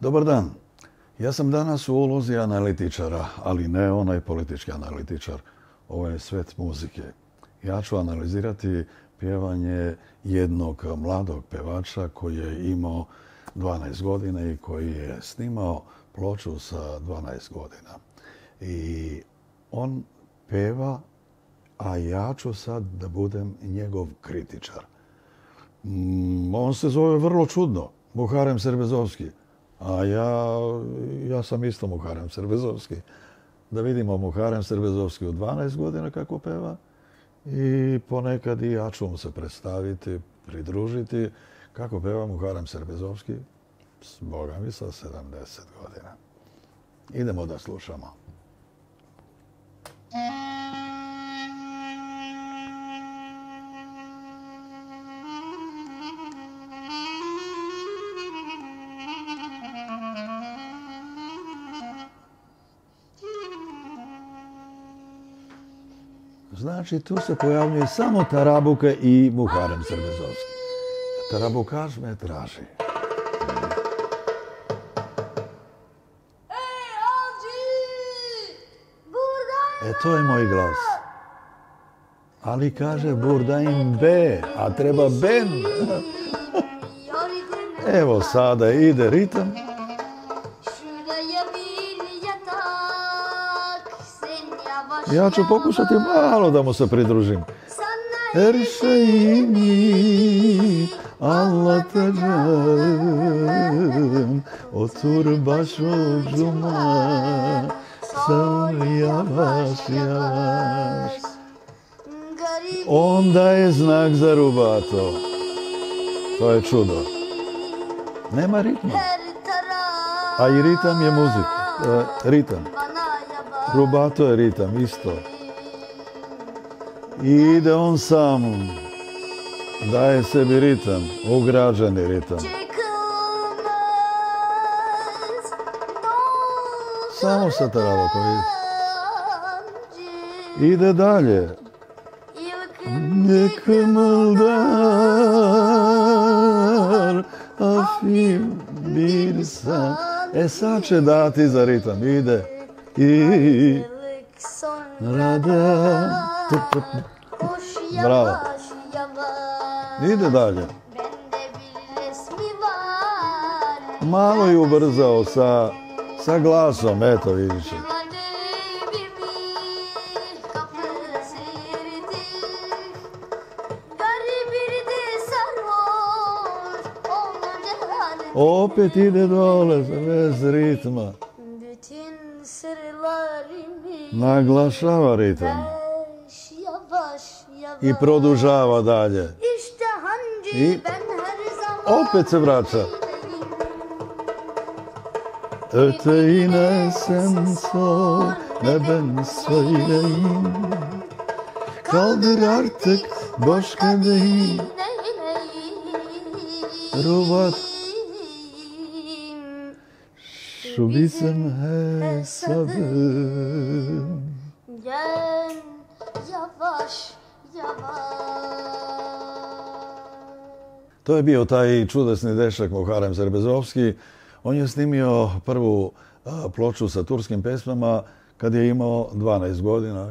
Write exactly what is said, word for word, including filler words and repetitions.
Dobar dan. Ja sam danas u ulozi analitičara, ali ne onaj politički analitičar. Ovo je svet muzike. Ja ću analizirati pjevanje jednog mladog pevača koji je imao dvanaest godina i koji je snimao ploču sa dvanaest godina. I on peva, a ja ću sad da budem njegov kritičar. Mm, on se zove vrlo čudno, Muharem Serbezovski. A ja, ja sam isto Muharem Serbezovski. Da vidimo Muharem Serbezovski u dvanaest godina kako peva. I ponekad i ja ću mu se predstaviti, pridružiti. Kako peva Muharem Serbezovski? S Boga mi sa sedamdeset godina. Idemo da slušamo. Znači, tu se pojavljuje samo Tarabuka i Muharem Serbezovski. Tarabukaš me traži. E, to je moj glas. Ali kaže Burdajim B, a treba Ben. Evo sada ide ritam. Ja ću pokušati malo da mu se pridružim. Erşeğimi anlatacağım. Otur başucuma, sar yavaş yavaş. Onda je znak za rubato. To je čudo. Nema ritma. A i ritam je muzika. Ritam. Rubato je ritam, isto. I ide on sam, daje sebi ritam, ugrađeni ritam. Samo sa Tarabukom ide. Ide dalje. Nek maldar, afim bir sam. E sad će dati za ritam, ide. I rada. Bravo. Ide dalje. Malo je ubrzao sa, sa glasom, eto vidiš. Opet ide dole bez ritma. Naglašava ritam i produžava dalje i opet se vraća. Öteyine sen sor, ne ben söyleyeyim. Kaldır artık boş kadehi. Rubat. Şu bizim hesabım. Gel yavaş yavaş. To je bio taj čudesni dečak Muharem Serbezovski. On je snimio prvu ploču sa turskim pesmama kad je imao dvanaest godina,